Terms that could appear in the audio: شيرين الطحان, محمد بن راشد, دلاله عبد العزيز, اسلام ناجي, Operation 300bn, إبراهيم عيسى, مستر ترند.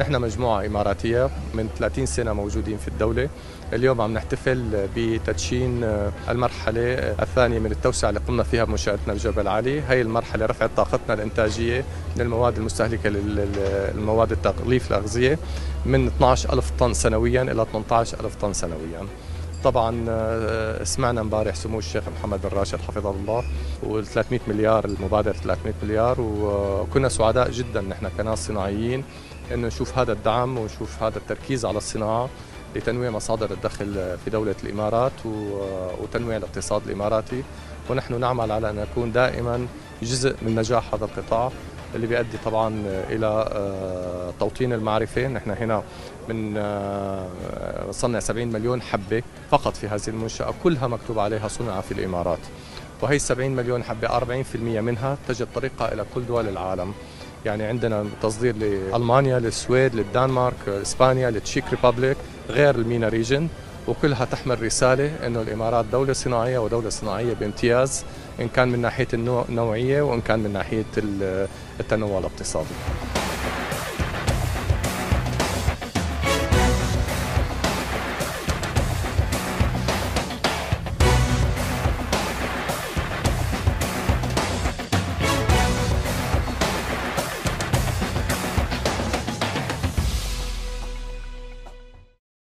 نحن مجموعة إماراتية من 30 سنة موجودين في الدولة. اليوم عم نحتفل بتدشين المرحلة الثانية من التوسعة اللي قمنا فيها بمنشأتنا بجبل علي. هي المرحلة رفعت طاقتنا الإنتاجية للمواد المستهلكة للمواد التغليف الأغذية من 12000 طن سنوياً إلى 18000 طن سنوياً. طبعاً سمعنا مبارح سمو الشيخ محمد بن راشد حفظه الله و300 مليار المبادرة 300 مليار، وكنا سعداء جداً نحن كناس صناعيين إنه نشوف هذا الدعم ونشوف هذا التركيز على الصناعة لتنويع مصادر الدخل في دولة الإمارات وتنويع الاقتصاد الإماراتي، ونحن نعمل على أن نكون دائما جزء من نجاح هذا القطاع اللي بيؤدي طبعا إلى توطين المعرفة. نحن هنا نصنع 70 مليون حبة فقط في هذه المنشأة، كلها مكتوب عليها صنع في الإمارات، وهي 70 مليون حبة 40% منها تجد طريقها إلى كل دول العالم. يعني عندنا تصدير لألمانيا، للسويد، للدنمارك، إسبانيا، للتشيك ريبابليك، غير المينا ريجن، وكلها تحمل رسالة أنه الإمارات دولة صناعية، ودولة صناعية بامتياز إن كان من ناحية النوعية وإن كان من ناحية التنوع الاقتصادي.